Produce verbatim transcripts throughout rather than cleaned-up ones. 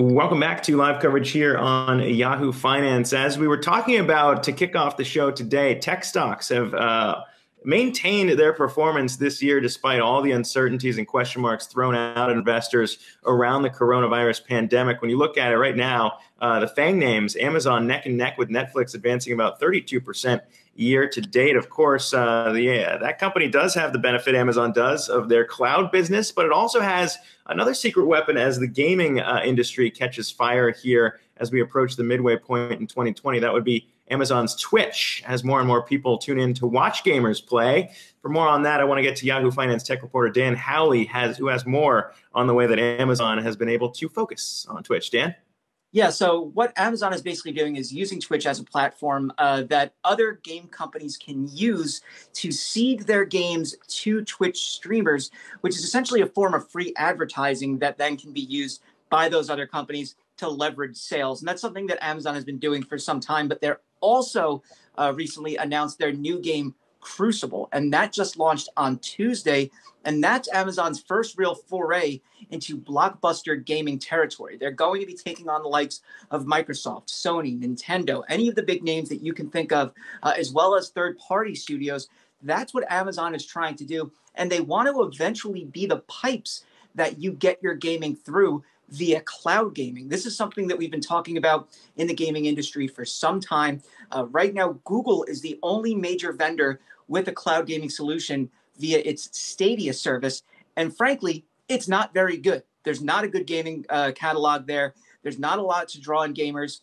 Welcome back to live coverage here on Yahoo Finance. As we were talking about to kick off the show today, tech stocks have uh, maintained their performance this year despite all the uncertainties and question marks thrown out at investors around the coronavirus pandemic. When you look at it right now, uh, the FANG names, Amazon neck and neck with Netflix, advancing about thirty-two percent year to date. Of course, uh, the, uh, that company does have the benefit, Amazon does, of their cloud business, but it also has another secret weapon as the gaming uh, industry catches fire here as we approach the midway point in twenty twenty. That would be Amazon's Twitch, as more and more people tune in to watch gamers play. For more on that, I want to get to Yahoo Finance tech reporter Dan Howley, has, who has more on the way that Amazon has been able to focus on Twitch. Dan? Yeah, so what Amazon is basically doing is using Twitch as a platform uh, that other game companies can use to seed their games to Twitch streamers, which is essentially a form of free advertising that then can be used by those other companies to leverage sales. And that's something that Amazon has been doing for some time, but they're also uh, recently announced their new game, Crucible, and that just launched on Tuesday, and that's Amazon's first real foray into blockbuster gaming territory. They're going to be taking on the likes of Microsoft, Sony, Nintendo, any of the big names that you can think of, uh, as well as third-party studios. That's what Amazon is trying to do, and they want to eventually be the pipes that you get your gaming through via cloud gaming. This is something that we've been talking about in the gaming industry for some time. Uh, right now, Google is the only major vendor with a cloud gaming solution via its Stadia service. And frankly, it's not very good. There's not a good gaming uh, catalog there. There's not a lot to draw in gamers.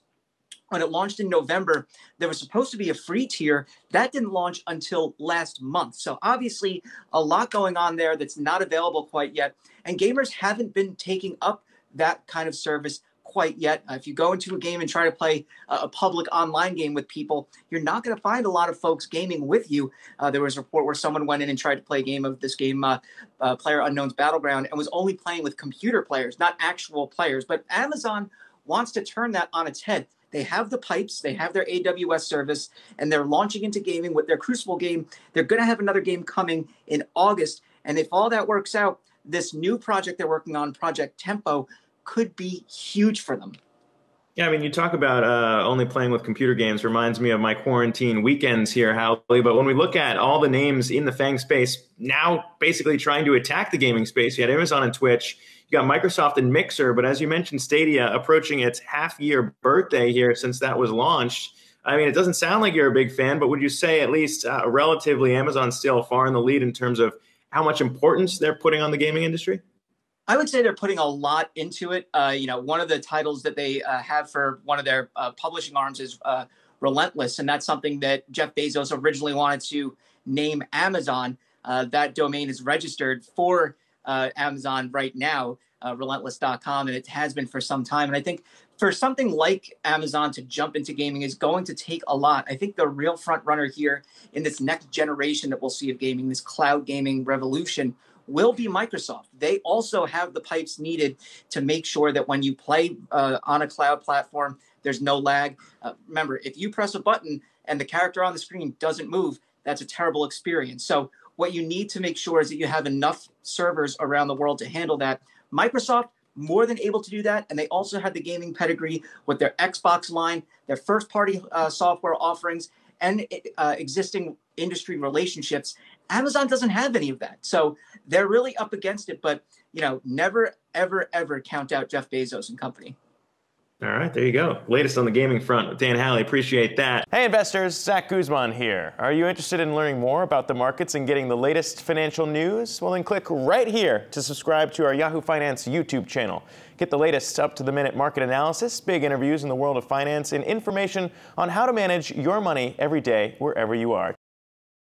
When it launched in November, there was supposed to be a free tier. That didn't launch until last month. So obviously, a lot going on there that's not available quite yet. And gamers haven't been taking up that kind of service quite yet. Uh, if you go into a game and try to play a, a public online game with people, you're not going to find a lot of folks gaming with you. Uh, there was a report where someone went in and tried to play a game of this game, uh, uh, PlayerUnknown's Battleground, and was only playing with computer players, not actual players. But Amazon wants to turn that on its head. They have the pipes, they have their A W S service, and they're launching into gaming with their Crucible game. They're going to have another game coming in August. And if all that works out, this new project they're working on, Project Tempo, could be huge for them. Yeah, I mean, you talk about uh, only playing with computer games. Reminds me of my quarantine weekends here, Howley. But when we look at all the names in the FANG space now basically trying to attack the gaming space, you had Amazon and Twitch, you got Microsoft and Mixer, but as you mentioned, Stadia approaching its half-year birthday here since that was launched. I mean, it doesn't sound like you're a big fan, but would you say at least uh, relatively Amazon's still far in the lead in terms of how much importance they're putting on the gaming industry? I would say they're putting a lot into it. Uh, you know, one of the titles that they uh, have for one of their uh, publishing arms is uh, Relentless, and that's something that Jeff Bezos originally wanted to name Amazon. Uh, that domain is registered for uh, Amazon right now, uh, relentless dot com, and it has been for some time. And I think for something like Amazon to jump into gaming is going to take a lot. I think the real front runner here in this next generation that we'll see of gaming, this cloud gaming revolution, will be Microsoft. They also have the pipes needed to make sure that when you play uh, on a cloud platform, there's no lag. Uh, remember, if you press a button and the character on the screen doesn't move, that's a terrible experience. So what you need to make sure is that you have enough servers around the world to handle that. Microsoft, more than able to do that, and they also had the gaming pedigree with their Xbox line, their first-party uh, software offerings, and uh, existing industry relationships. Amazon doesn't have any of that. So they're really up against it. But, you know, never, ever, ever count out Jeff Bezos and company. All right, there you go. Latest on the gaming front with Dan Howley. Appreciate that. Hey, investors. Zach Guzman here. Are you interested in learning more about the markets and getting the latest financial news? Well, then click right here to subscribe to our Yahoo Finance YouTube channel. Get the latest up-to-the-minute market analysis, big interviews in the world of finance, and information on how to manage your money every day wherever you are.